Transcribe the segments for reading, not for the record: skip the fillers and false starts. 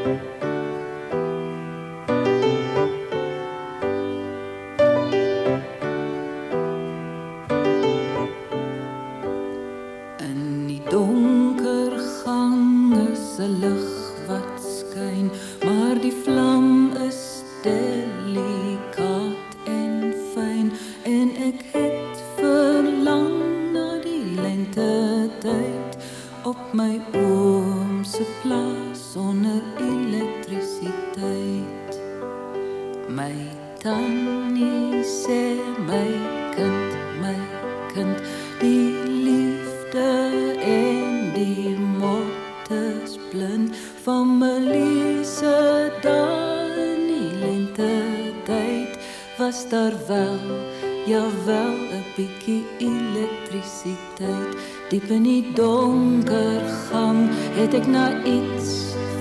In die donker gang is 'n lig wat skyn, maar die vlam is delikaat en fyn, en ek het verlang na die lentetyd op my oom se plaas sonder elektrisiteit. My tannie sê, my kind, my kind, die liefde en die moord is blind. Van Melise daar in die lentetyd was daar wel, jawel, 'n bietjie elektrisiteit. Diep in die donker gang het ek na iets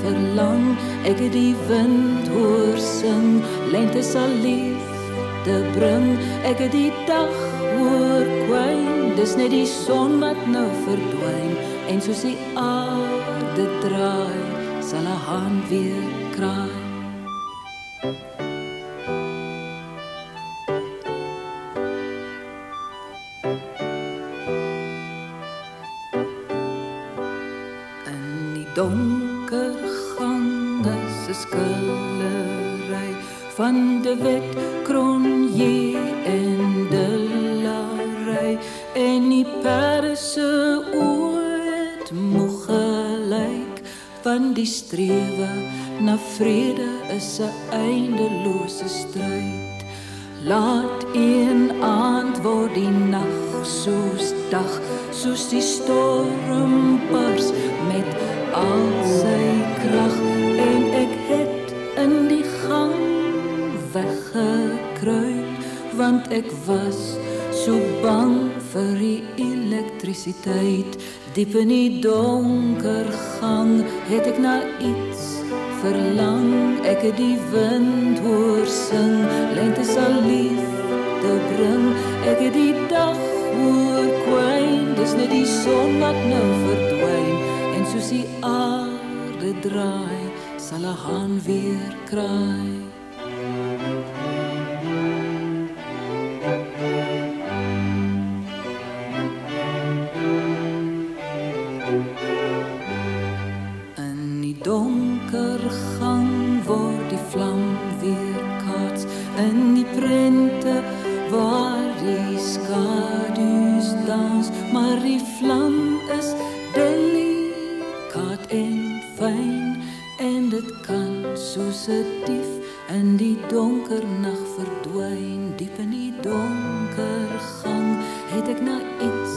verlang. Ek het die wind hoor sing, lente sal liefde bring. Ek het die dag hoor kwyn, dis net die son wat nou verdwyn, en soos die aarde draai, sal 'n haan weer kraai. In die donker gang is 'n skillery van De Wet, Cronje en Delaray, en die perde se oë het moeg gelyk, want die strewe na vrede is 'n eindelose stryd. Laat een aand word die nag soos dag, soos die storm bars met al sy krag, en ek het in die gang weggekruip, want ek was so bang vir die elektrisiteit. Diep in die donker gang het ek na iets verlang. Ek het die wind hoor sing, lente sal liefde bring. Ek het die dag hoor kwyn, dis net die son wat nou verdwyn, en soos die aarde draai, sal 'n haan weer kraai. Donker gang word die vlam weerkaats in die prente waar die skadu's dans, maar die vlam is delikaat en fyn, en dit kan soos 'n dief in die donker nag verdwyn. Diep in die donker gang het ek na iets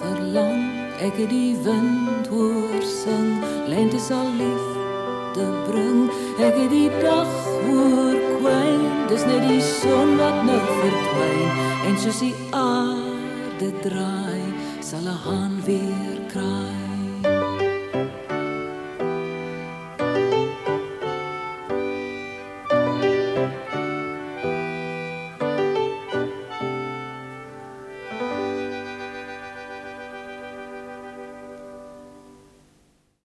verlang. Ek het die wind hoor sing, lente sal liefde bring. Ek het die dag hoor kwyn, dis net die son wat nou verdwyn, en soos die aarde draai, sal 'n haan weer kraai.